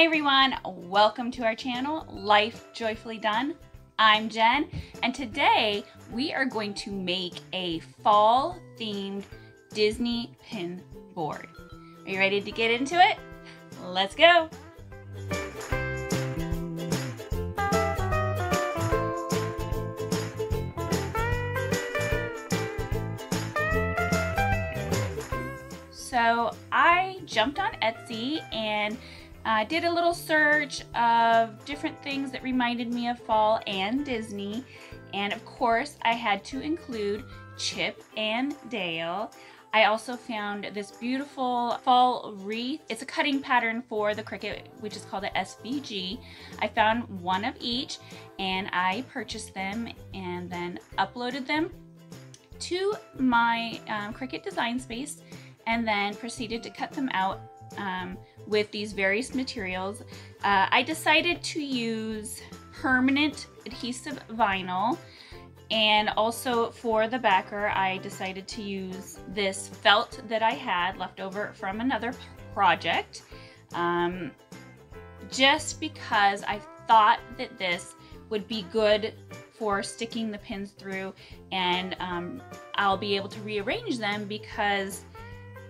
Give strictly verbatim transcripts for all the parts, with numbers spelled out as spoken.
Hi everyone, welcome to our channel, Life Joyfully Dunn. I'm Jen, and today we are going to make a fall themed Disney pin board. Are you ready to get into it? Let's go. So I jumped on Etsy and I uh, did a little search of different things that reminded me of fall and Disney, and of course I had to include Chip and Dale. I also found this beautiful fall wreath. It's a cutting pattern for the Cricut, which is called the S V G. I found one of each and I purchased them and then uploaded them to my um, Cricut design space and then proceeded to cut them out um, with these various materials. Uh, I decided to use permanent adhesive vinyl, and also for the backer I decided to use this felt that I had left over from another project, um, just because I thought that this would be good for sticking the pins through, and um, I'll be able to rearrange them because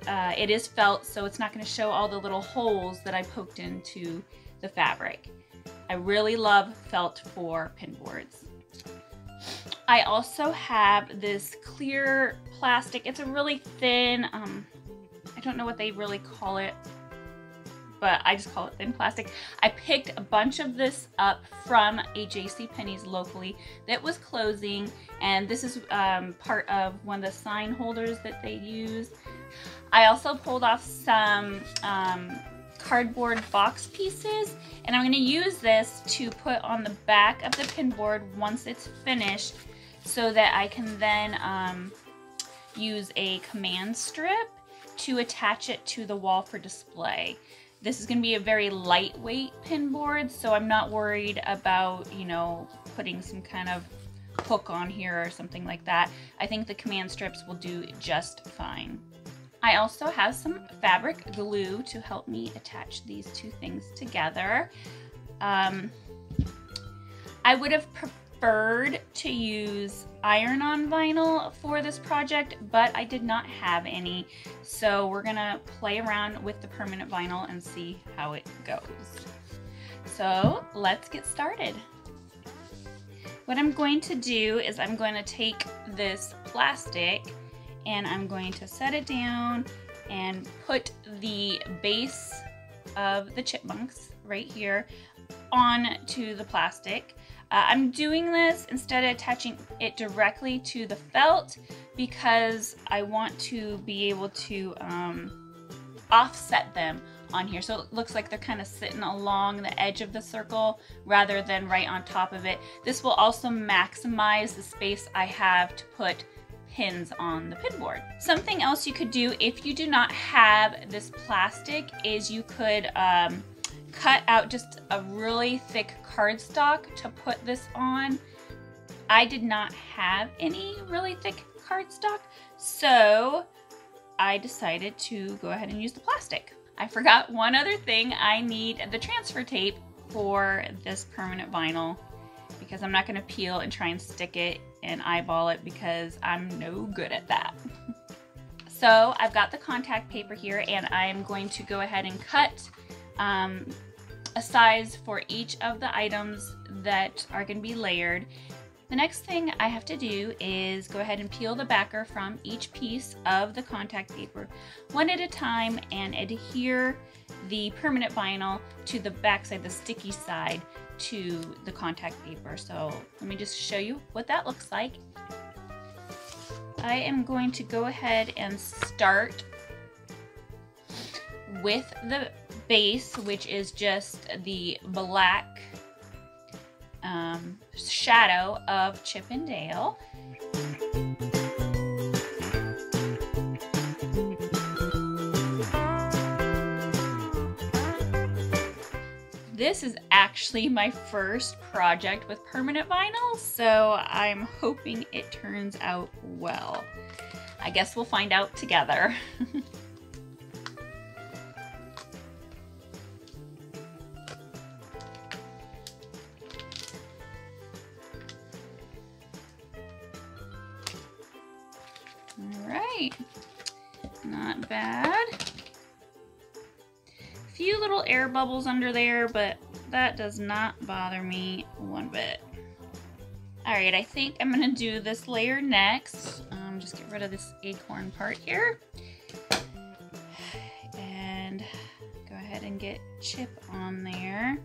Uh, it is felt, so it's not going to show all the little holes that I poked into the fabric. I really love felt for pin boards. I also have this clear plastic. It's a really thin, um, I don't know what they really call it, but I just call it thin plastic. I picked a bunch of this up from a JCPenney's locally that was closing, and this is um, part of one of the sign holders that they use. I also pulled off some um, cardboard box pieces, and I'm going to use this to put on the back of the pin board once it's finished, so that I can then um, use a command strip to attach it to the wall for display. This is going to be a very lightweight pin board, so I'm not worried about, you know, putting some kind of hook on here or something like that. I think the command strips will do just fine. I also have some fabric glue to help me attach these two things together. Um, I would have preferred to use iron-on vinyl for this project, but I did not have any, so we're gonna play around with the permanent vinyl and see how it goes. So let's get started. What I'm going to do is I'm going to take this plastic and I'm going to set it down and put the base of the chipmunks right here onto the plastic. Uh, I'm doing this instead of attaching it directly to the felt because I want to be able to um, offset them on here, so it looks like they're kind of sitting along the edge of the circle rather than right on top of it. This will also maximize the space I have to put pins on the pin board. Something else you could do if you do not have this plastic is you could um, cut out just a really thick cardstock to put this on. I did not have any really thick cardstock, so I decided to go ahead and use the plastic. I forgot one other thing. I need the transfer tape for this permanent vinyl because I'm not going to peel and try and stick it and eyeball it because I'm no good at that. So I've got the contact paper here, and I'm going to go ahead and cut um, a size for each of the items that are going to be layered. The next thing I have to do is go ahead and peel the backer from each piece of the contact paper one at a time and adhere the permanent vinyl to the back side, the sticky side, to the contact paper. So let me just show you what that looks like. I am going to go ahead and start with the base, which is just the black Um, shadow of Chip and Dale. This is actually my first project with permanent vinyl, so I'm hoping it turns out well. I guess we'll find out together. right. Not bad. A few little air bubbles under there, but that does not bother me one bit. All right, I think I'm gonna do this layer next. Um, just get rid of this acorn part here. And go ahead and get Chip on there.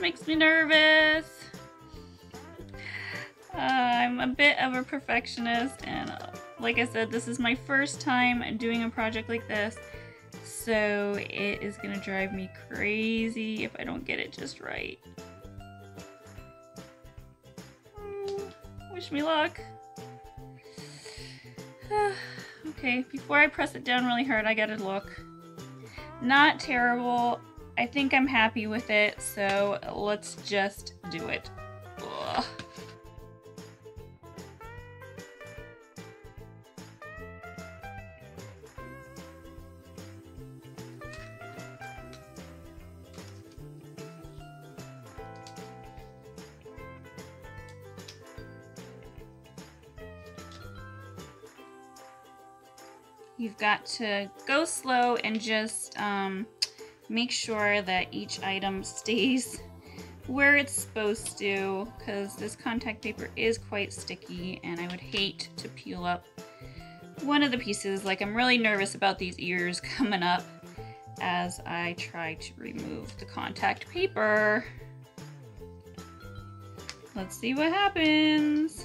Makes me nervous. Uh, I'm a bit of a perfectionist, and uh, like I said, this is my first time doing a project like this, so it is gonna drive me crazy if I don't get it just right. Mm, wish me luck. Okay, before I press it down really hard, I gotta look. Not terrible. I think I'm happy with it, so let's just do it. Ugh. You've got to go slow and just, um, make sure that each item stays where it's supposed to, because this contact paper is quite sticky and I would hate to peel up one of the pieces. Like, I'm really nervous about these ears coming up as I try to remove the contact paper. Let's see what happens.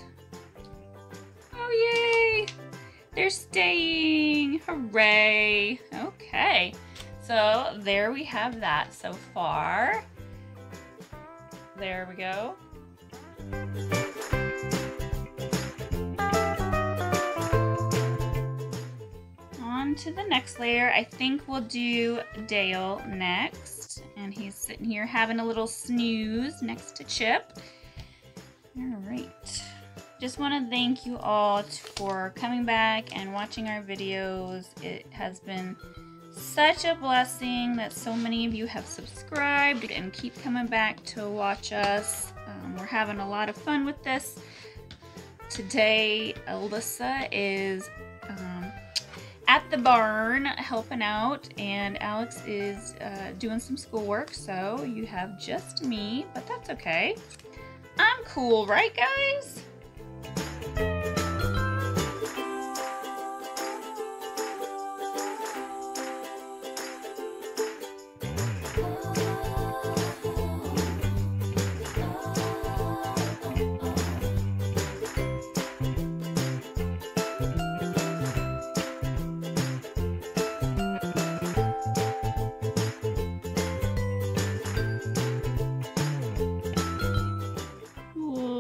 Oh, yay! They're staying! Hooray! Okay. So there we have that so far. There we go. On to the next layer. I think we'll do Dale next. And he's sitting here having a little snooze next to Chip. All right. Just want to thank you all for coming back and watching our videos. It has been such a blessing that so many of you have subscribed and keep coming back to watch us. Um, we're having a lot of fun with this. Today, Alyssa is um, at the barn helping out, and Alex is uh, doing some schoolwork, so you have just me, but that's okay. I'm cool, right, guys?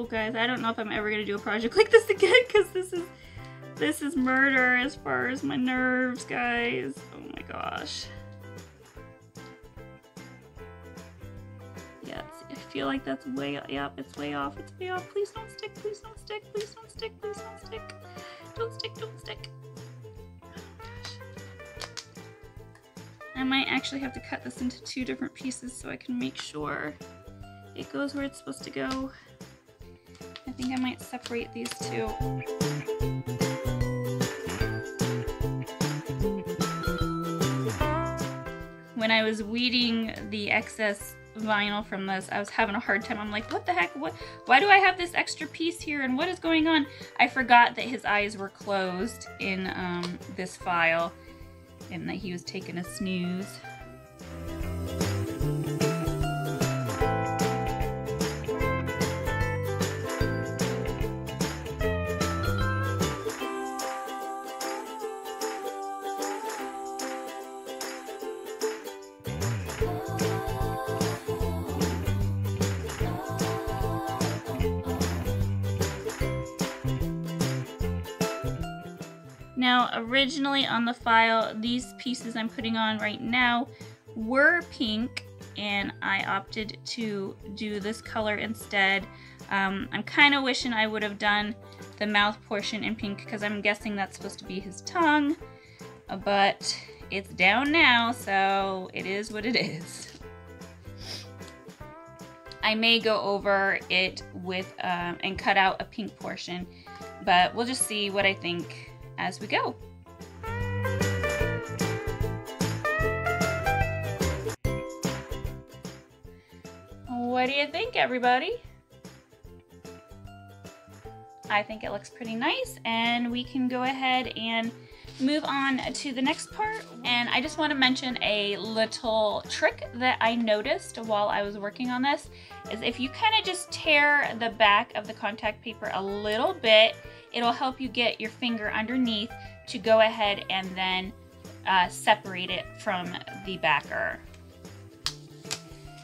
Guys, I don't know if I'm ever gonna do a project like this again, because this is this is murder as far as my nerves, guys. Oh my gosh. Yeah, I feel like that's way up. Yep, it's way off. It's way off. Please don't stick. Please don't stick. Please don't stick. Please don't stick. Don't stick. Don't stick. Oh gosh. I might actually have to cut this into two different pieces so I can make sure it goes where it's supposed to go. I think I might separate these two. When I was weeding the excess vinyl from this, I was having a hard time. I'm like, what the heck? What? Why do I have this extra piece here? And what is going on? I forgot that his eyes were closed in um, this file and that he was taking a snooze. Now, originally on the file, these pieces I'm putting on right now were pink, and I opted to do this color instead. Um, I'm kind of wishing I would have done the mouth portion in pink, because I'm guessing that's supposed to be his tongue. but it's down now, so it is what it is. I may go over it with um, and cut out a pink portion, but we'll just see what I think as we go. What do you think, everybody? I think it looks pretty nice, and we can go ahead and move on to the next part. And I just want to mention a little trick that I noticed while I was working on this, is if you kind of just tear the back of the contact paper a little bit, it'll help you get your finger underneath to go ahead and then uh, separate it from the backer.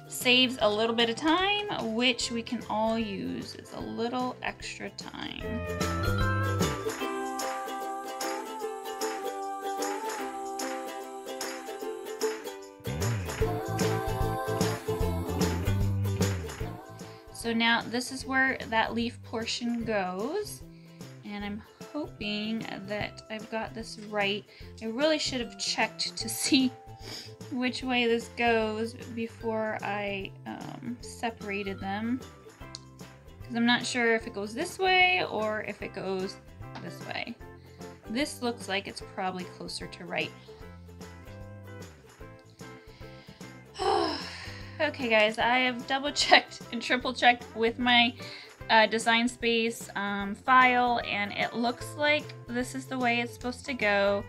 Saves a little bit of time, which we can all use. It's a little extra time. So now this is where that leaf portion goes, and I'm hoping that I've got this right. I really should have checked to see which way this goes before I um, separated them, because I'm not sure if it goes this way or if it goes this way. This looks like it's probably closer to right. Okay guys, I have double checked and triple checked with my uh, Design Space um, file, and it looks like this is the way it's supposed to go.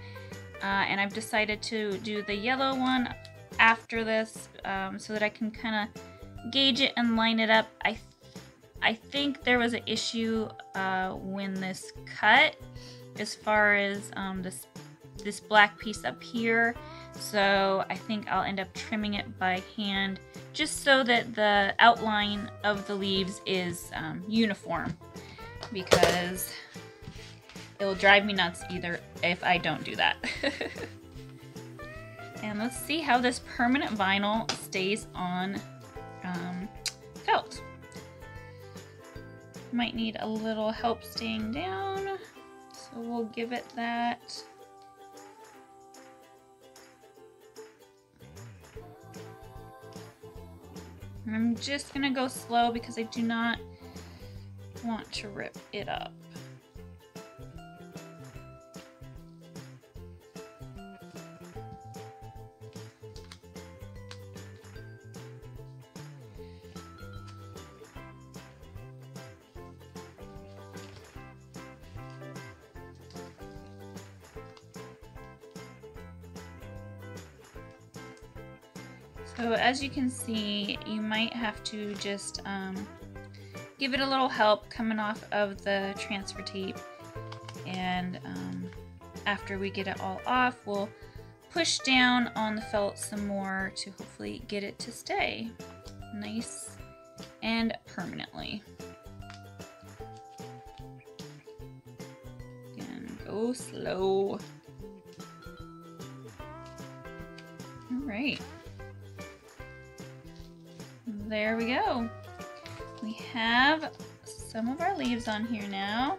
Uh, and I've decided to do the yellow one after this um, so that I can kind of gauge it and line it up. I, th I think there was an issue uh, when this cut as far as um, this, this black piece up here. So I think I'll end up trimming it by hand just so that the outline of the leaves is um, uniform, because it'll drive me nuts either if I don't do that. And let's see how this permanent vinyl stays on um, felt. Might need a little help staying down, so we'll give it that. I'm just gonna go slow because I do not want to rip it up. So as you can see, you might have to just um, give it a little help coming off of the transfer tape, and um, after we get it all off, we'll push down on the felt some more to hopefully get it to stay nice and permanently. Again, go slow. All right. There we go. We have some of our leaves on here now.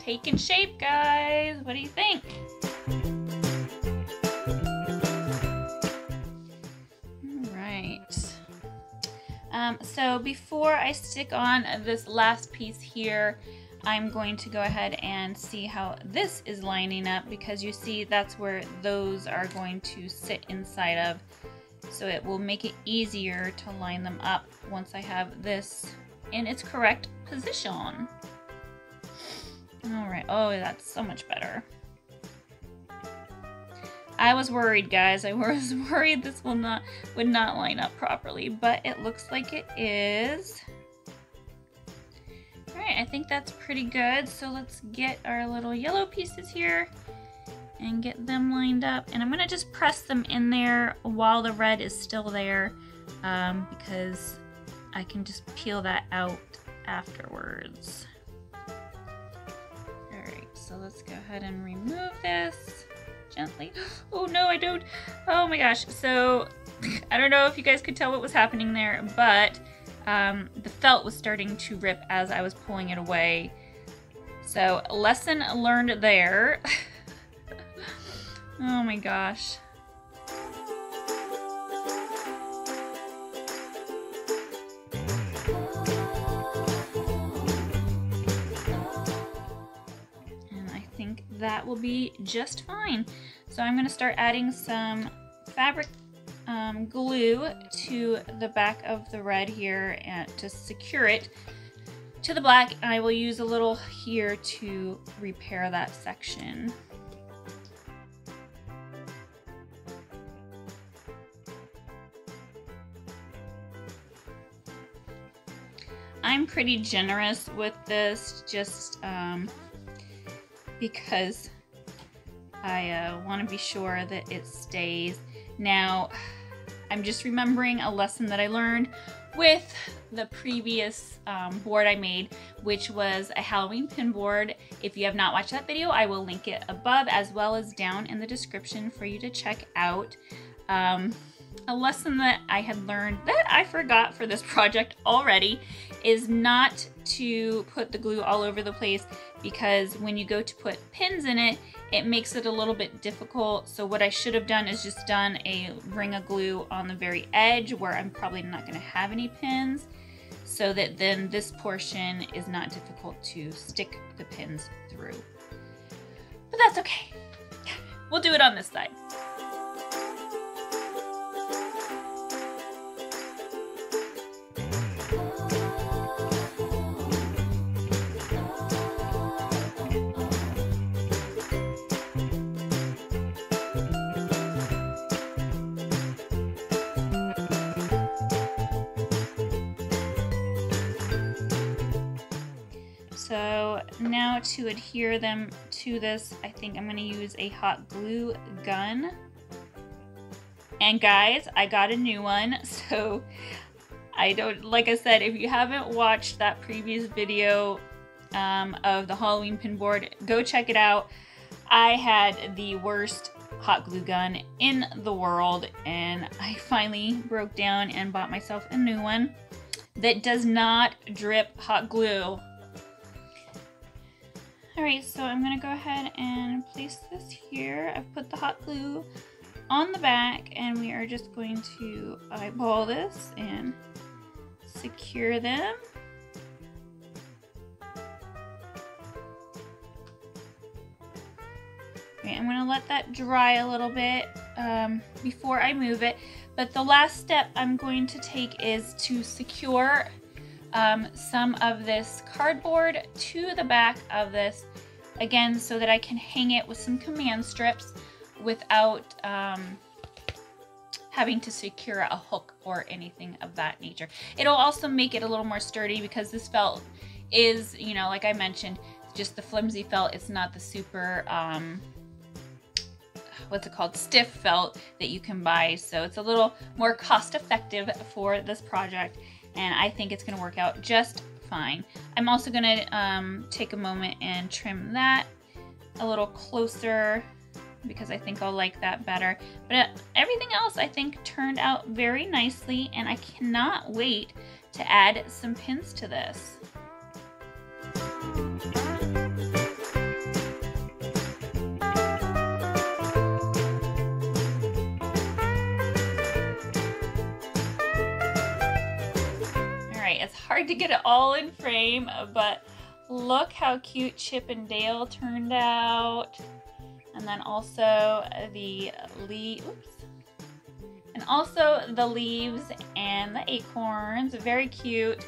Taking shape, guys. What do you think? All right. Um, so before I stick on this last piece here, I'm going to go ahead and see how this is lining up, because you see that's where those are going to sit inside of. So it will make it easier to line them up once I have this in its correct position. All right. Oh, that's so much better. I was worried, guys. I was worried this will not would not line up properly, but it looks like it is. All right. I think that's pretty good. So let's get our little yellow pieces here and get them lined up. And I'm going to just press them in there while the red is still there, um, because I can just peel that out afterwards. All right, so let's go ahead and remove this gently. Oh no, I don't. Oh my gosh. So I don't know if you guys could tell what was happening there, but um, the felt was starting to rip as I was pulling it away. So lesson learned there. Oh my gosh. That will be just fine. So I'm going to start adding some fabric um, glue to the back of the red here and to secure it to the black. I will use a little here to repair that section. I'm pretty generous with this, just um, because I uh, want to be sure that it stays. Now, I'm just remembering a lesson that I learned with the previous um, board I made, which was a Halloween pin board. If you have not watched that video, I will link it above as well as down in the description for you to check out. Um, a lesson that I had learned that I forgot for this project already is not to put the glue all over the place, because when you go to put pins in it, it makes it a little bit difficult. So what I should have done is just done a ring of glue on the very edge where I'm probably not going to have any pins, so that then this portion is not difficult to stick the pins through. But that's okay. We'll do it on this side. So now to adhere them to this, I think I'm going to use a hot glue gun. And guys, I got a new one. So I don't, like I said, if you haven't watched that previous video um, of the Halloween pin board, go check it out. I had the worst hot glue gun in the world, and I finally broke down and bought myself a new one that does not drip hot glue. Alright, so I'm going to go ahead and place this here. I've put the hot glue on the back, and we are just going to eyeball this and secure them. Okay, I'm going to let that dry a little bit um, before I move it. But the last step I'm going to take is to secure Um, some of this cardboard to the back of this, again, so that I can hang it with some command strips without um, having to secure a hook or anything of that nature. It'll also make it a little more sturdy, because this felt is, you know, like I mentioned, just the flimsy felt. It's not the super, um, what's it called, stiff felt that you can buy. So it's a little more cost effective for this project, and I think it's going to work out just fine. I'm also going to um, take a moment and trim that a little closer, because I think I'll like that better. But everything else I think turned out very nicely, and I cannot wait to add some pins to this. Hard to get it all in frame, but look how cute Chip and Dale turned out. And then also the leaves. And also the leaves and the acorns. Very cute.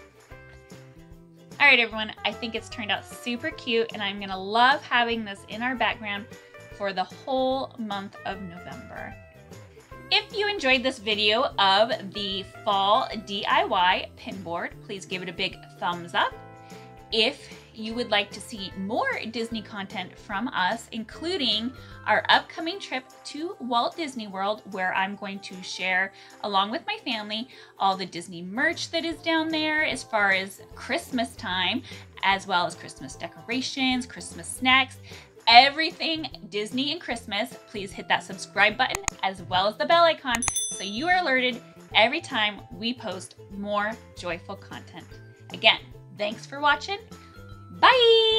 Alright everyone, I think it's turned out super cute, and I'm gonna love having this in our background for the whole month of November. If you enjoyed this video of the fall D I Y pin board, please give it a big thumbs up. If you would like to see more Disney content from us, including our upcoming trip to Walt Disney World, where I'm going to share, along with my family, all the Disney merch that is down there as far as Christmas time, as well as Christmas decorations, Christmas snacks, everything Disney and Christmas. Please hit that subscribe button as well as the bell icon so you are alerted every time we post more joyful content. Again, thanks for watching. Bye!